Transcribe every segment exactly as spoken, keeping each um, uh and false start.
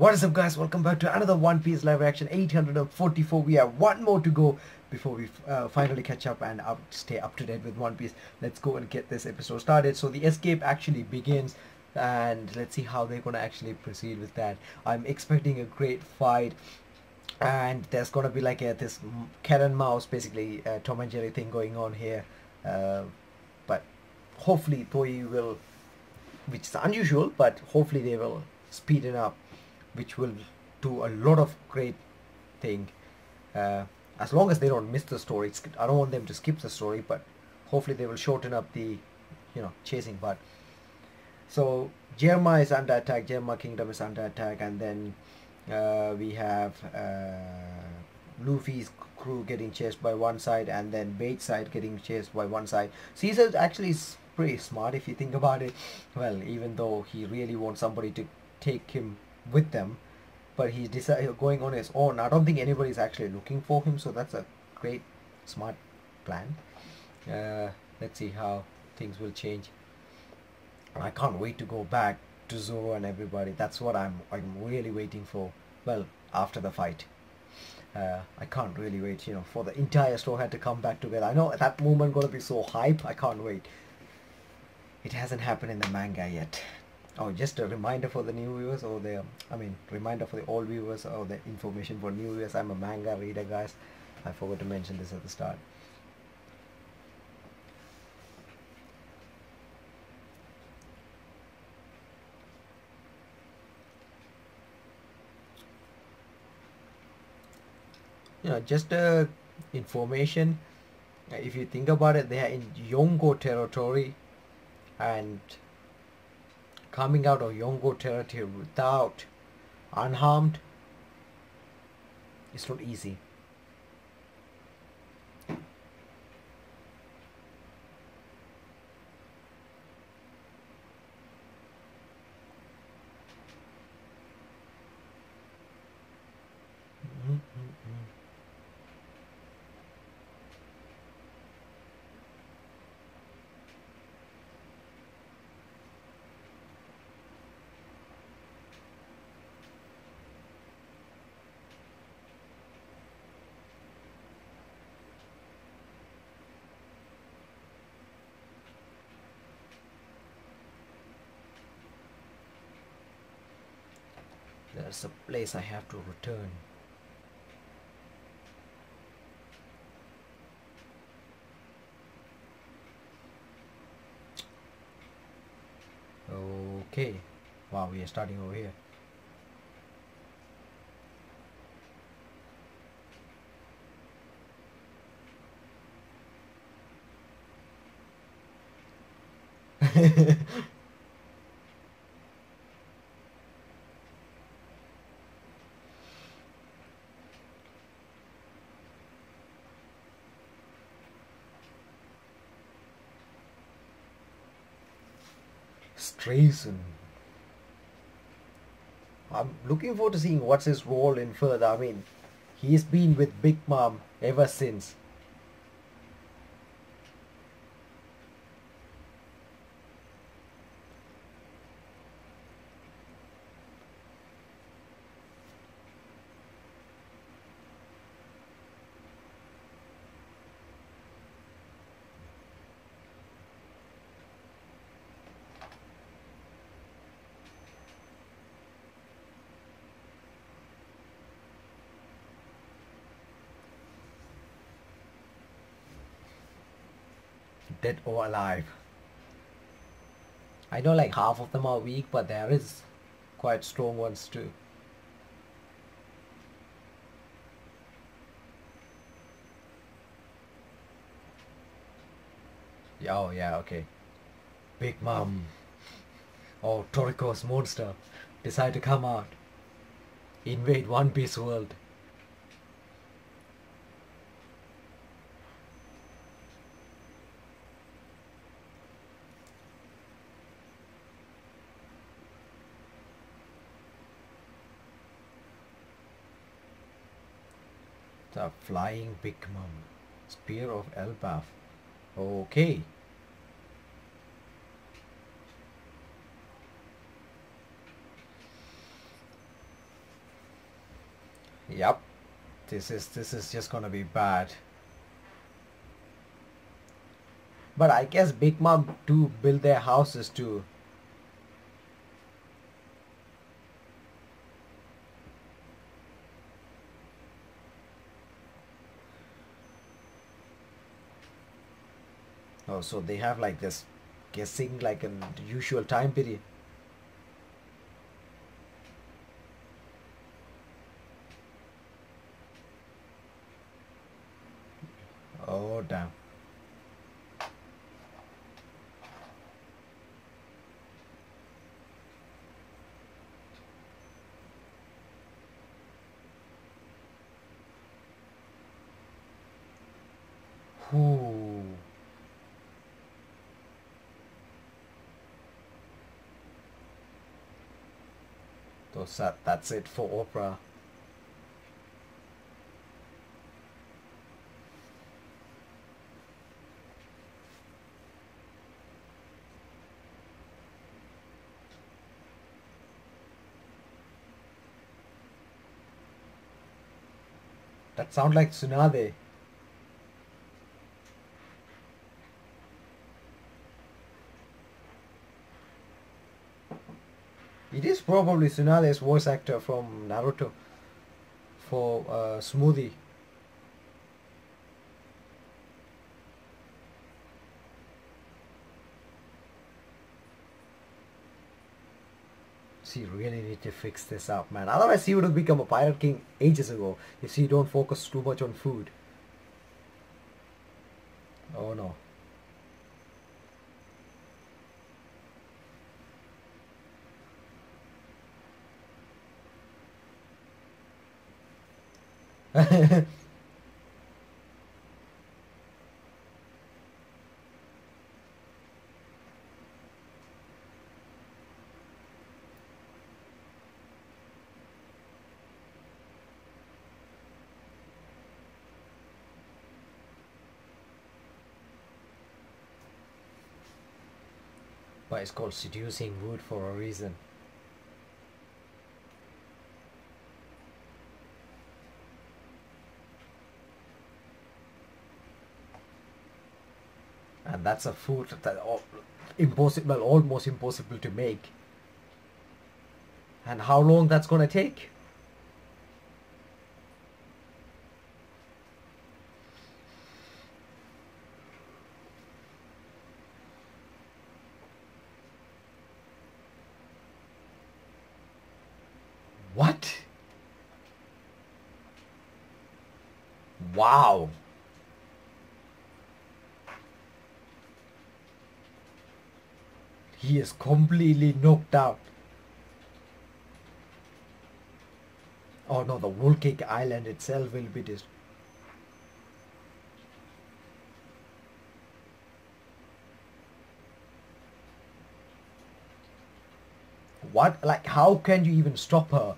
What is up guys, welcome back to another One Piece live action eight hundred forty-four. We have one more to go before we uh, finally catch up and up, stay up to date with One Piece. Let's go and get this episode started. So the escape actually begins and let's see how they're gonna actually proceed with that. I'm expecting a great fight and there's gonna be like a, this cat and mouse basically uh, Tom and Jerry thing going on here, uh, but hopefully Toei will, which is unusual, but hopefully they will speed it up, which will do a lot of great thing, uh, as long as they don't miss the story. It's, I don't want them to skip the story, but hopefully they will shorten up the, you know, chasing part. So Germa is under attack, Germa Kingdom is under attack, and then uh, we have uh, Luffy's crew getting chased by one side and then Bege's side getting chased by one side. Caesar actually is pretty smart if you think about it. Well, even though he really wants somebody to take him with them, but he's decided going on his own. I don't think anybody's actually looking for him, so that's a great smart plan. Uh, let's see how things will change. I can't wait to go back to Zoro and everybody. That's what I'm I'm really waiting for. Well, after the fight, uh, I can't really wait, you know, for the entire Straw Hat to come back together. I know that moment gonna be so hype. I can't wait. It hasn't happened in the manga yet. Oh, just a reminder for the new viewers, or the, I mean, reminder for the old viewers, or the information for new viewers. I'm a manga reader, guys. I forgot to mention this at the start. You know, just uh, information. If you think about it, they are in Yonko territory, and coming out of Yonko territory without unharmed, it's not easy. There's a place I have to return. Okay. Wow, we are starting over here. Strayson. I'm looking forward to seeing what's his role in further. I mean, he's been with Big Mom ever since. Dead or alive. I know like half of them are weak, but there is quite strong ones too. Yeah, oh yeah, okay. Big Mom, oh, Toriko's monster, decide to come out, invade One Piece world. The flying Big Mom, spear of Elbaf. Okay. Yep. This is this is just gonna be bad. But I guess Big Mom do build their houses too. Oh, so they have like this guessing like an usual time period. Oh damn. Ooh. Those are, that's it for Oprah. That sounds like Tsunade. It is probably Tsunade's voice actor from Naruto for uh, Smoothie. She really need to fix this up, man. Otherwise she would have become a pirate king ages ago if she don't focus too much on food. Oh no. But it's called seducing wood for a reason. And that's a food that all, impossible, almost impossible to make. And how long that's gonna take? What? Wow. He is completely knocked out. Oh no, the Whole Cake Island itself will be destroyed. What? Like, how can you even stop her?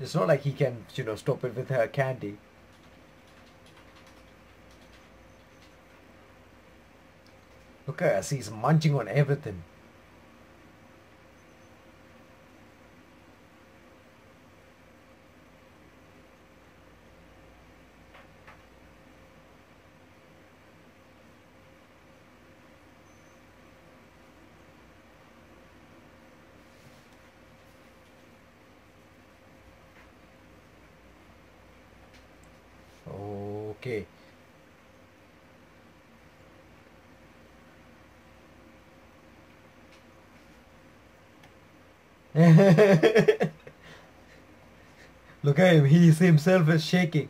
It's not like he can, you know, stop it with her candy. Look at her, as he's munching on everything. Okay. Look at him, he himself is shaking.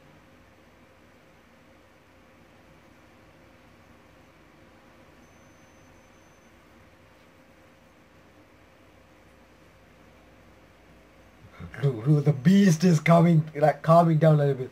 The beast is coming, like calming down a little bit.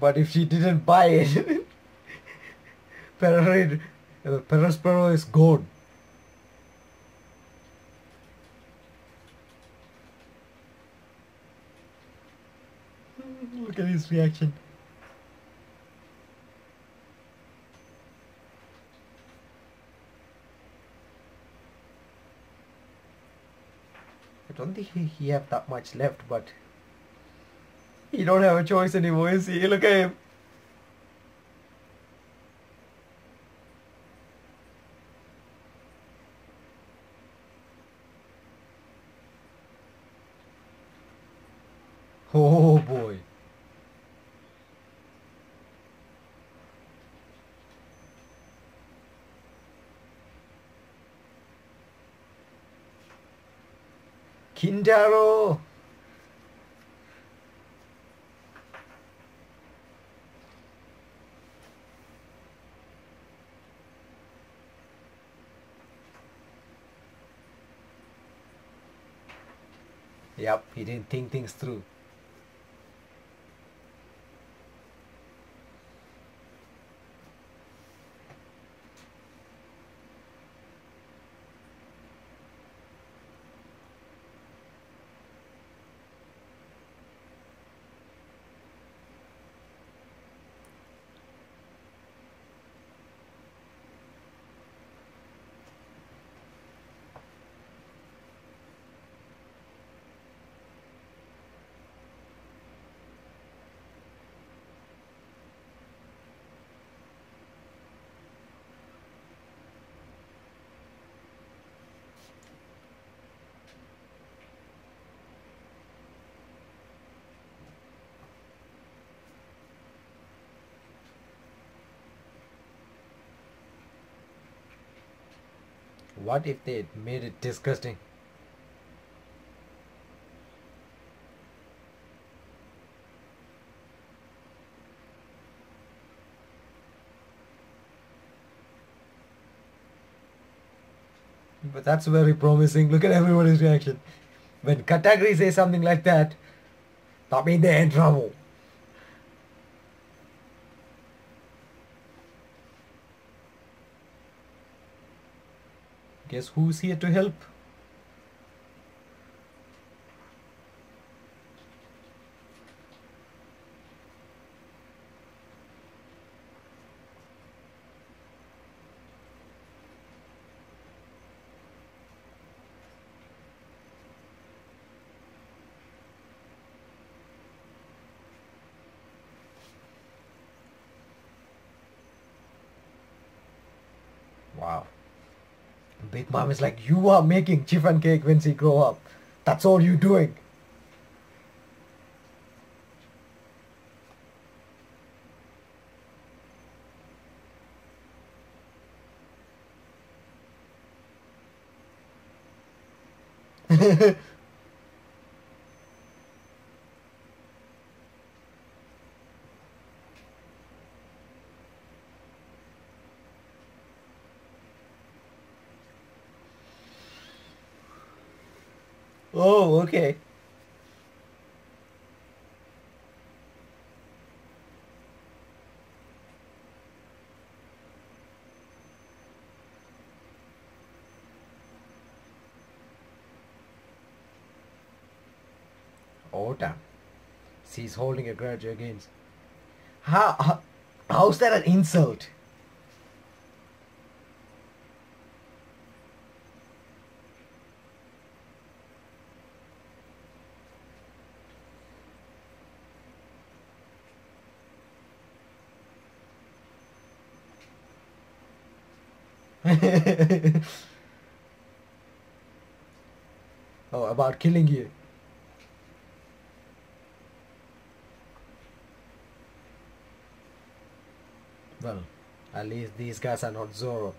But if she didn't buy it, Perospero uh, is gone. Look at his reaction. I don't think he, he have that much left, but he don't have a choice anymore, is he? Look at him. Oh boy. Kinjaro! Yep, he didn't think things through. What if they made it disgusting? But that's very promising. Look at everybody's reaction. When Katakuri says something like that, that means they're in trouble. Guess who's here to help? Wow. Big Mom is like, you are making chiffon cake when she grow up. That's all you doing. Oh, okay. Oh damn. She's holding a grudge against. How, how how's that an insult? Oh, about killing you. Well, at least these guys are not Zoro.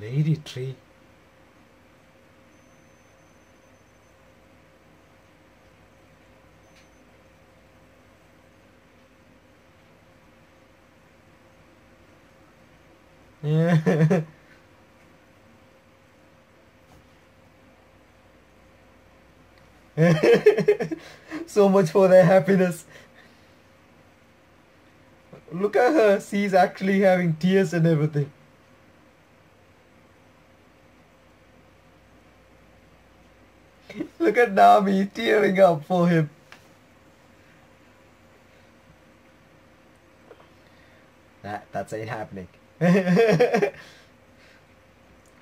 Lady Tree. Yeah. So much for their happiness. Look at her, she's actually having tears and everything. Look at Nami tearing up for him. That, that's ain't happening.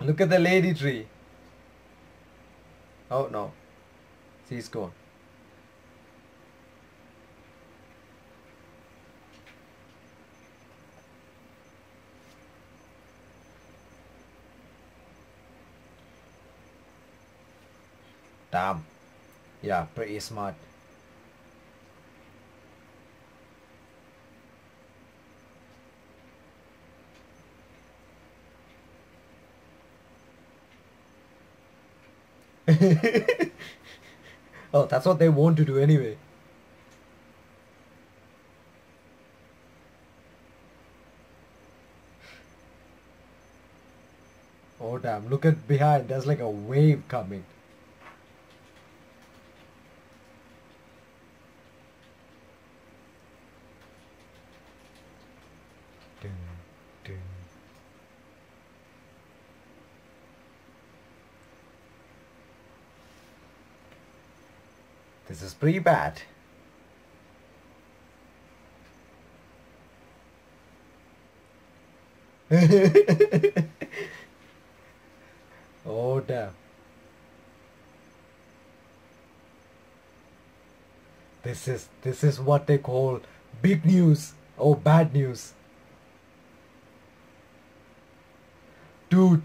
Look at the lady tree. Oh no, she's gone. Damn. Yeah, pretty smart. Oh, that's what they want to do anyway. Oh damn, look at behind, there's like a wave coming. This is pretty bad. Oh damn. This is this is what they call big news or bad news. Dude.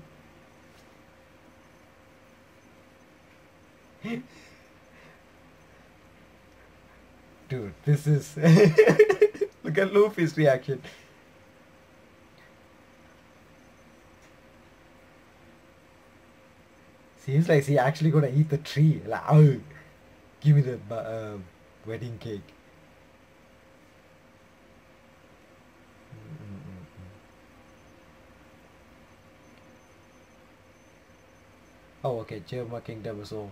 Dude, this is... Look at Luffy's reaction. Seems like she actually gonna eat the tree. Like, oh, give me the uh, wedding cake. Oh, okay, Germa Kingdom is all.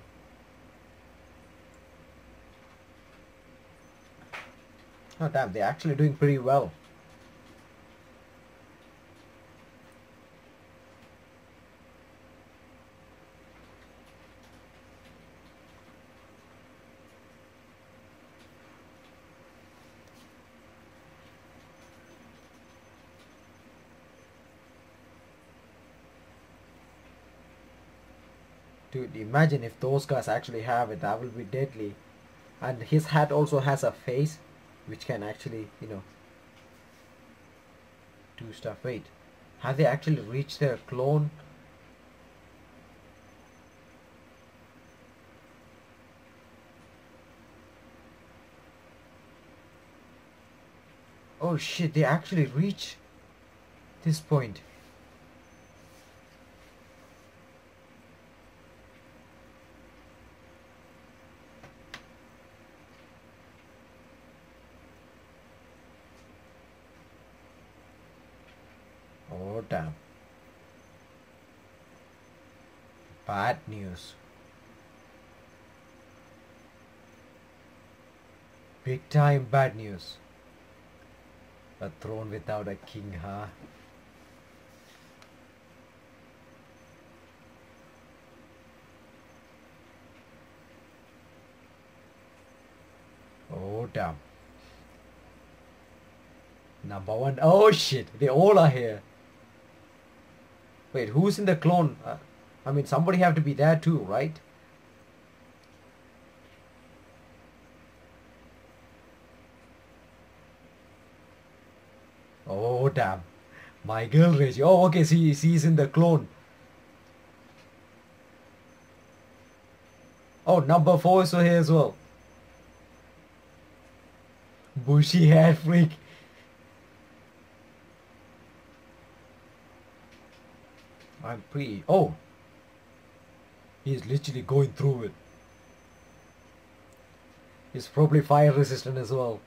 Oh damn, they're actually doing pretty well. Dude, imagine if those guys actually have it, that will be deadly. And his hat also has a face which can actually, you know, do stuff. Wait, have they actually reached their clone? Oh shit, they actually reach this point. Damn. Bad news. Big time bad news. A throne without a king, huh? Oh damn. Number one. Oh shit, they all are here. Wait, who's in the clone? Uh, I mean, somebody have to be there too, right? Oh, damn. My girl Reggie. Oh, okay, she, she's in the clone. Oh, number four is here as well. Bushy hair freak. I'm pretty... Oh! He's literally going through it. He's probably fire resistant as well.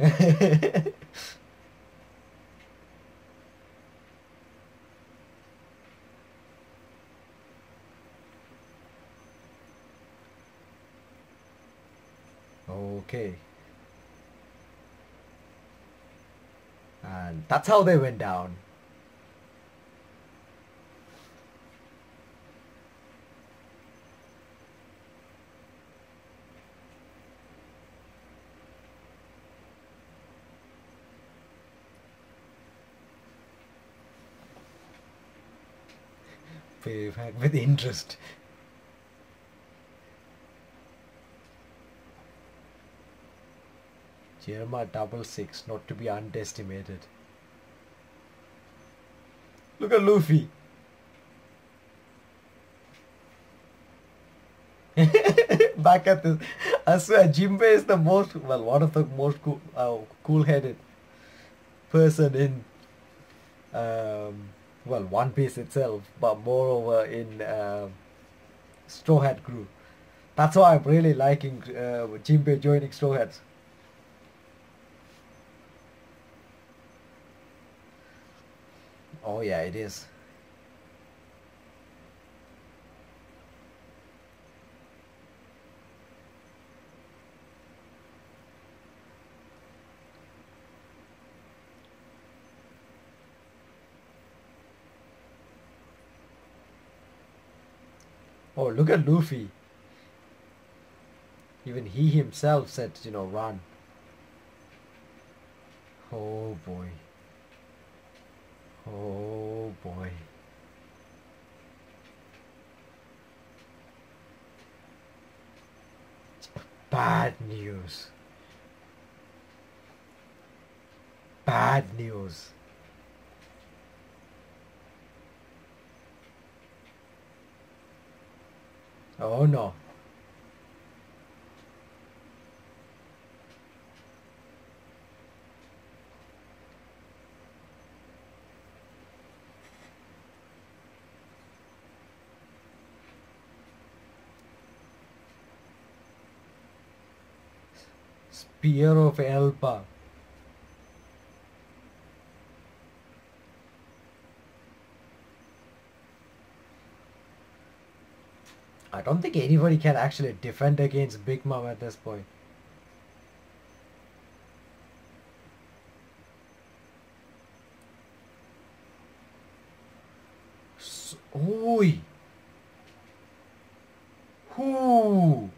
Okay. And that's how they went down. Pay back with interest. Germa double six, not to be underestimated. Look at Luffy. Back at this. I swear Jinbei is the most, well, one of the most cool, uh, cool-headed person in um, well, One Piece itself, but moreover in uh, Straw Hat crew. That's why I'm really liking uh, Jinbei joining Straw Hats. Oh yeah, it is. Oh, look at Luffy. Even he himself said, you know, run. Oh boy. Oh boy. Bad news. Bad news. Oh no. Spear of Elbaf. I don't think anybody can actually defend against Big Mom at this point. So, oi! Who?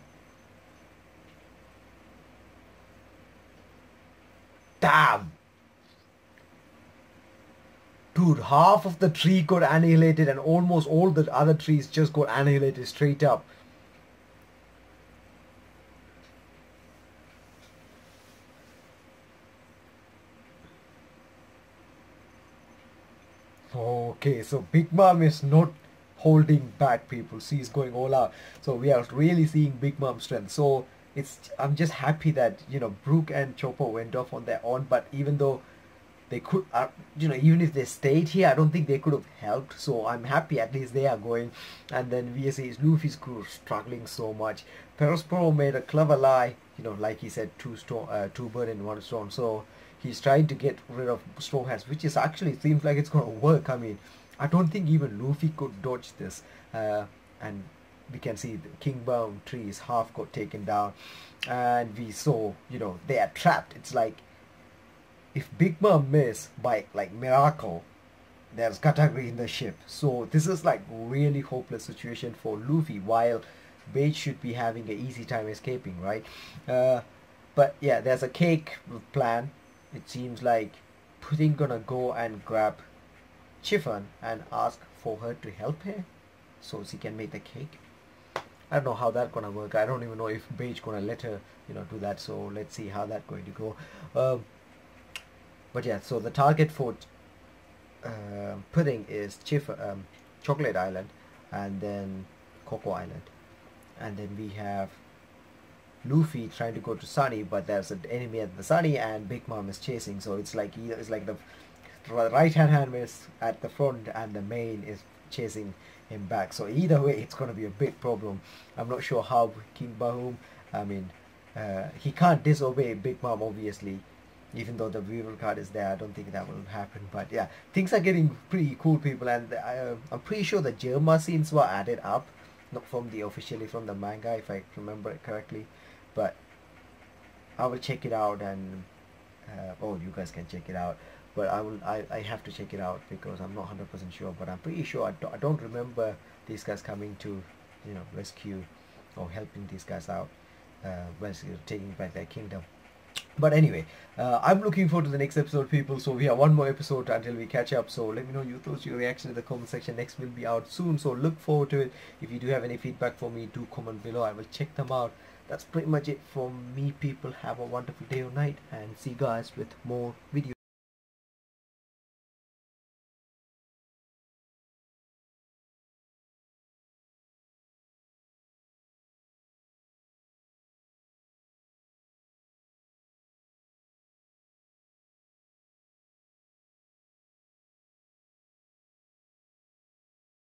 Damn! Dude, half of the tree got annihilated and almost all the other trees just got annihilated straight up. Okay, so Big Mom is not holding back, people. She's going all out. So we are really seeing Big Mom's strength. So it's, I'm just happy that, you know, Brooke and Chopper went off on their own, but even though they could, uh, you know, even if they stayed here, I don't think they could have helped. So I'm happy at least they are going. And then V S A's Luffy's crew struggling so much. Perospero made a clever lie, you know, like he said, two stone, uh, two bird in one stone. So he's trying to get rid of Straw Hats, which is actually seems like it's going to work. I mean, I don't think even Luffy could dodge this. Uh, and we can see the King Baum trees half got taken down, and we saw, you know, they are trapped. It's like, if Big Mom miss by like miracle, there's Katakuri in the ship. So this is like really hopeless situation for Luffy, while Bege should be having an easy time escaping, right? Uh, but yeah, there's a cake plan. It seems like Pudding gonna go and grab Chiffon and ask for her to help her so she can make the cake. I don't know how that's gonna work. I don't even know if Bege gonna let her, you know, do that. So let's see how that's going to go. Um, But yeah, so the target for uh, Pudding is Chiff um, Chocolate Island, and then Cacao Island. And then we have Luffy trying to go to Sunny, but there's an enemy at the Sunny, and Big Mom is chasing. So it's like either, it's like the right hand hand is at the front, and the main is chasing him back. So either way, it's going to be a big problem. I'm not sure how King Baum, I mean, uh, he can't disobey Big Mom, obviously. even though the viewer card is there, I don't think that will happen. But yeah, things are getting pretty cool, people, and I, I'm pretty sure the Germa scenes were added up, not from the officially from the manga, if I remember it correctly. But I will check it out, and uh, oh, you guys can check it out. But I will, I, I have to check it out because I'm not one hundred percent sure. But I'm pretty sure I, do, I don't remember these guys coming to, you know, rescue or helping these guys out, uh, basically taking back their kingdom. But anyway, uh, I'm looking forward to the next episode, people. So we have one more episode until we catch up. So let me know your thoughts, your reaction in the comment section. Next will be out soon, so look forward to it. If you do have any feedback for me, do comment below. I will check them out. That's pretty much it from me, people. Have a wonderful day or night, and see you guys with more videos.